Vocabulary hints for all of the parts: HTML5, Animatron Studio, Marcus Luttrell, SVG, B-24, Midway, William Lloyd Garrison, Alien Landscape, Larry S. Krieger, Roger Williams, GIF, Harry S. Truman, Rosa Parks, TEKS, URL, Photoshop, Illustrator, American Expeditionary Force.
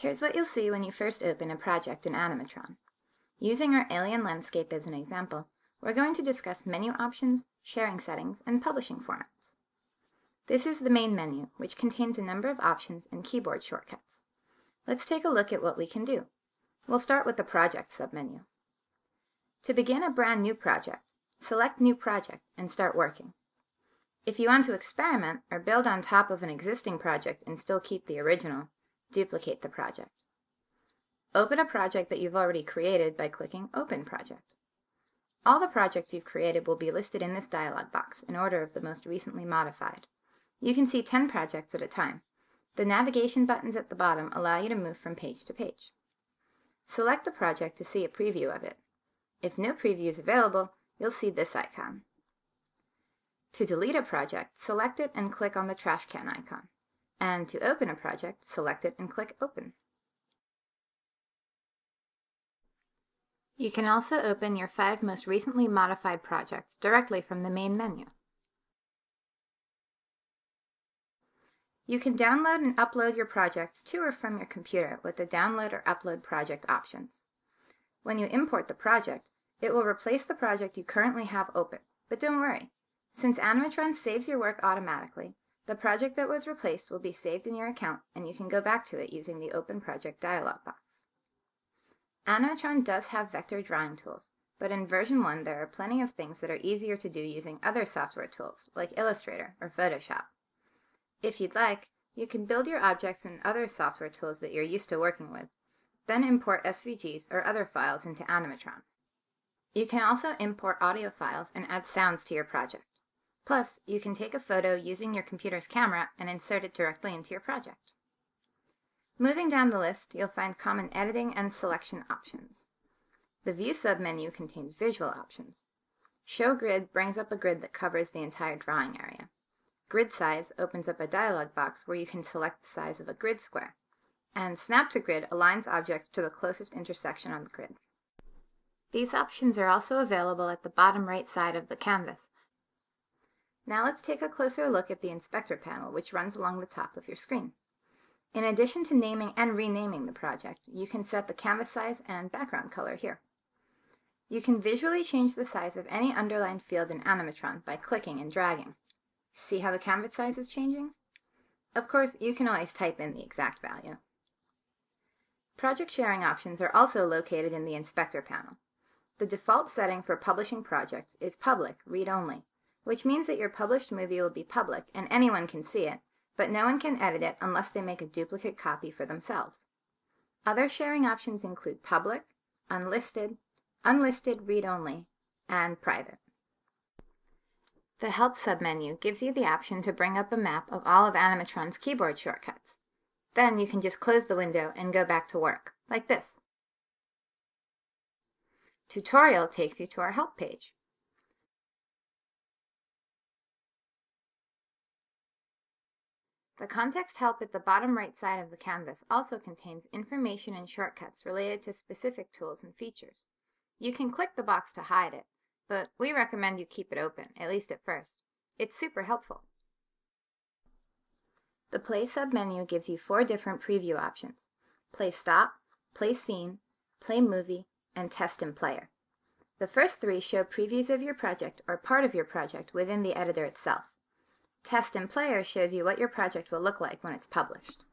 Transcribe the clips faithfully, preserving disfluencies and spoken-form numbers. Here's what you'll see when you first open a project in Animatron. Using our Alien Landscape as an example, we're going to discuss menu options, sharing settings, and publishing formats. This is the main menu, which contains a number of options and keyboard shortcuts. Let's take a look at what we can do. We'll start with the Project submenu. To begin a brand new project, select New Project and start working. If you want to experiment or build on top of an existing project and still keep the original, duplicate the project. Open a project that you've already created by clicking Open Project. All the projects you've created will be listed in this dialog box in order of the most recently modified. You can see ten projects at a time. The navigation buttons at the bottom allow you to move from page to page. Select a project to see a preview of it. If no preview is available, you'll see this icon. To delete a project, select it and click on the trash can icon. And to open a project, select it and click Open. You can also open your five most recently modified projects directly from the main menu. You can download and upload your projects to or from your computer with the Download or Upload Project options. When you import the project, it will replace the project you currently have open, but don't worry. Since Animatron saves your work automatically, the project that was replaced will be saved in your account, and you can go back to it using the Open Project dialog box. Animatron does have vector drawing tools, but in version one there are plenty of things that are easier to do using other software tools like Illustrator or Photoshop. If you'd like, you can build your objects in other software tools that you're used to working with, then import S V Gs or other files into Animatron. You can also import audio files and add sounds to your project. Plus, you can take a photo using your computer's camera and insert it directly into your project. Moving down the list, you'll find common editing and selection options. The View submenu contains visual options. Show Grid brings up a grid that covers the entire drawing area. Grid Size opens up a dialog box where you can select the size of a grid square. And Snap to Grid aligns objects to the closest intersection on the grid. These options are also available at the bottom right side of the canvas. Now let's take a closer look at the Inspector panel, which runs along the top of your screen. In addition to naming and renaming the project, you can set the canvas size and background color here. You can visually change the size of any underlined field in Animatron by clicking and dragging. See how the canvas size is changing? Of course, you can always type in the exact value. Project sharing options are also located in the Inspector panel. The default setting for publishing projects is public, read-only, which means that your published movie will be public and anyone can see it, but no one can edit it unless they make a duplicate copy for themselves. Other sharing options include public, unlisted, unlisted read-only, and private. The Help submenu gives you the option to bring up a map of all of Animatron's keyboard shortcuts. Then you can just close the window and go back to work, like this. Tutorial takes you to our Help page. The Context Help at the bottom right side of the canvas also contains information and shortcuts related to specific tools and features. You can click the box to hide it, but we recommend you keep it open, at least at first. It's super helpful. The Play submenu gives you four different preview options: Play Stop, Play Scene, Play Movie, and Test in Player. The first three show previews of your project or part of your project within the editor itself. Test in Player shows you what your project will look like when it's published.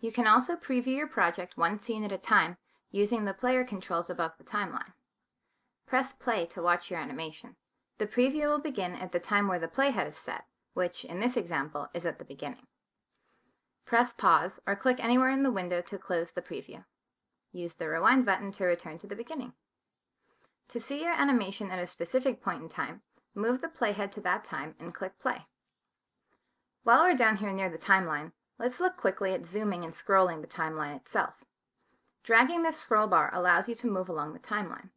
You can also preview your project one scene at a time using the player controls above the timeline. Press play to watch your animation. The preview will begin at the time where the playhead is set, which in this example is at the beginning. Press pause or click anywhere in the window to close the preview. Use the rewind button to return to the beginning. To see your animation at a specific point in time, move the playhead to that time and click play. While we're down here near the timeline, let's look quickly at zooming and scrolling the timeline itself. Dragging this scroll bar allows you to move along the timeline.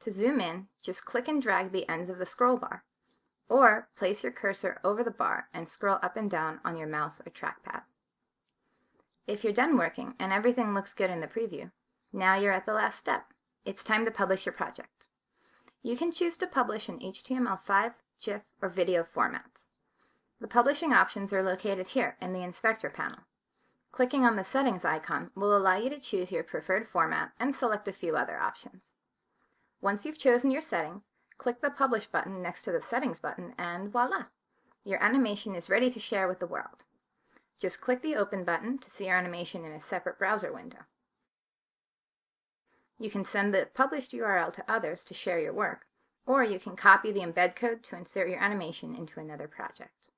To zoom in, just click and drag the ends of the scroll bar, or place your cursor over the bar and scroll up and down on your mouse or trackpad. If you're done working and everything looks good in the preview, now you're at the last step. It's time to publish your project. You can choose to publish in H T M L five, GIF, or video formats. The publishing options are located here in the Inspector panel. Clicking on the Settings icon will allow you to choose your preferred format and select a few other options. Once you've chosen your settings, click the Publish button next to the Settings button and voila! Your animation is ready to share with the world. Just click the Open button to see your animation in a separate browser window. You can send the published U R L to others to share your work, or you can copy the embed code to insert your animation into another project.